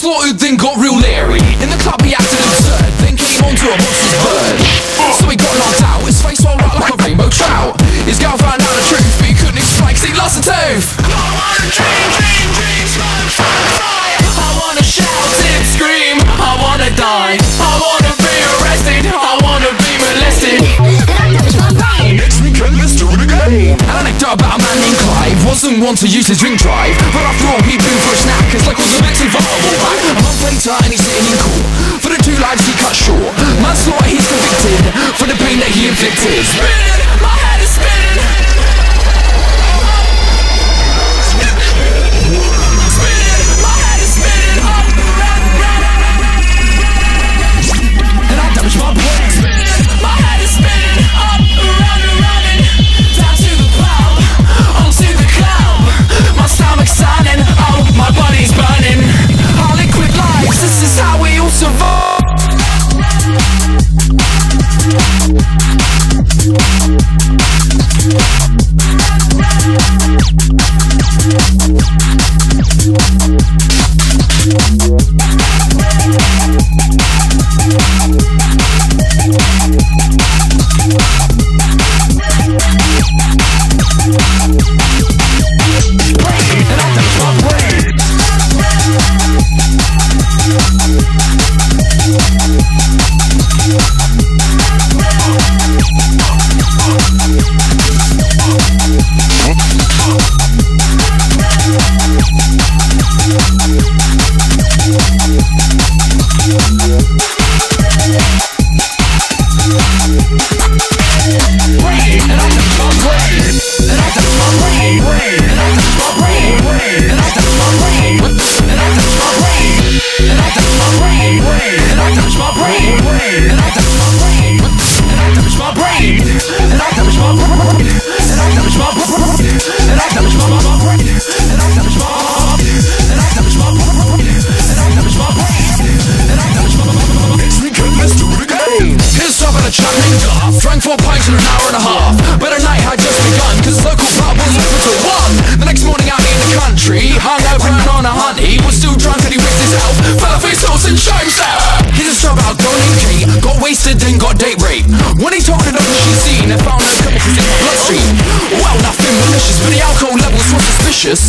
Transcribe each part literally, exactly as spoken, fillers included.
slaughtered, then got real leery. In the club he acted absurd, then came onto a monster's bird. So he got knocked out, his face swelled up like a rainbow trout. His gal found out the truth, but he couldn't explain cause he lost a tooth. I wanna dream, dream, dream, smoke, smoke, fire. I wanna shout, dip, scream, I wanna die. I wanna be arrested, I wanna be molested. Next weekend, let's do it again. An anecdote about a man named Clive. Wasn't one to use his drink drive, but after all he'd been for a snack. His leg was a Mexican football back. A month later and he's sitting in court for the two lives he cut short. Manslaughter he's convicted for the pain that he inflicted. Spinning, my head is spinning. Spinning, my head is spinning. And I damaged my brain. Spinning, my head is spinning. Up, around, around and down to the plow, onto the cloud. My stomach's signing, oh, my body's burning. Our liquid lives, this is how we all survive.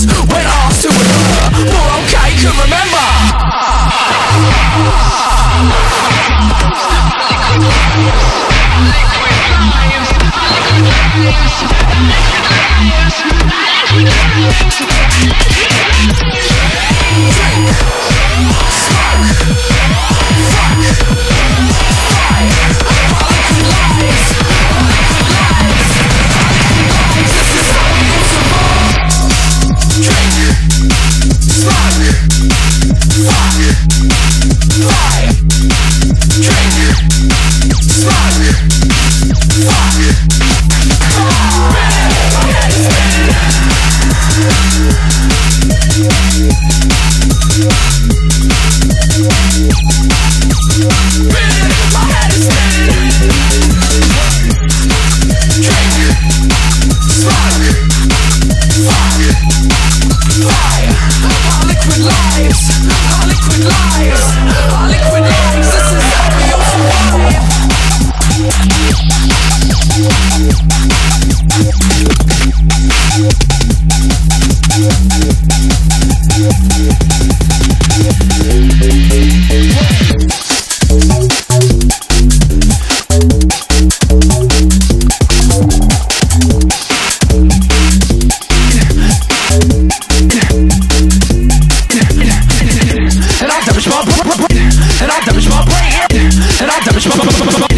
When asked who would hurt, more okay can remember. And I damage my brain. And I damage my brain.